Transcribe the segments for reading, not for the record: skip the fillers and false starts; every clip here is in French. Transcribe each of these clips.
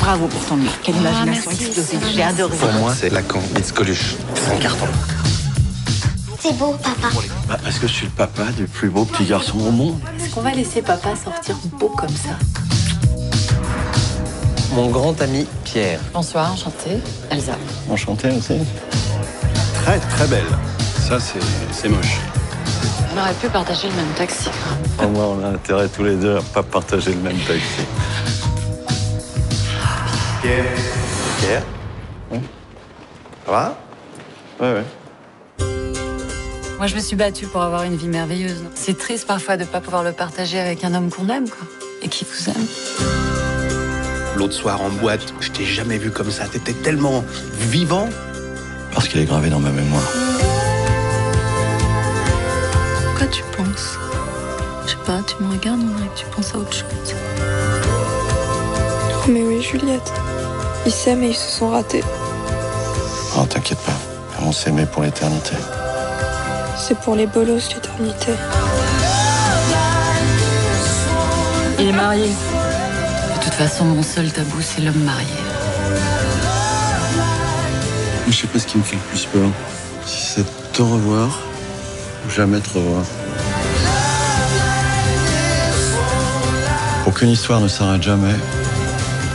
Bravo pour ton livre. Quelle imagination explosive. J'ai adoré. Pour moi, c'est Lacan, It's Coluche. C'est un carton. C'est beau, papa. Bah, parce que je suis le papa du plus beau petit garçon au monde. Est-ce qu'on va laisser papa sortir beau comme ça? Mon grand ami Pierre. Bonsoir, enchantée. Elsa. Enchantée, Elsa. Très, très belle. Ça, c'est moche. On aurait pu partager le même taxi. Au moins, on a intérêt tous les deux à pas partager le même taxi. Pierre. Pierre. Ça va? Ouais. Moi, je me suis battue pour avoir une vie merveilleuse. C'est triste parfois de ne pas pouvoir le partager avec un homme qu'on aime, quoi. Et qui vous aime. L'autre soir en boîte, je t'ai jamais vu comme ça. T'étais tellement vivant. Parce qu'il est gravé dans ma mémoire. Pourquoi tu penses? Je sais pas, tu me regardes, on dirait que tu penses à autre chose. Oh, mais oui, Juliette. Ils s'aiment et ils se sont ratés. Oh, t'inquiète pas. On s'aimait pour l'éternité. C'est pour les bolos, l'éternité. Il est marié. De toute façon, mon seul tabou, c'est l'homme marié. Je sais pas ce qui me fait le plus peur. Si c'est te revoir, ou jamais te revoir. Aucune histoire ne s'arrête jamais.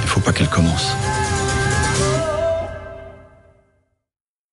Il faut pas qu'elle commence.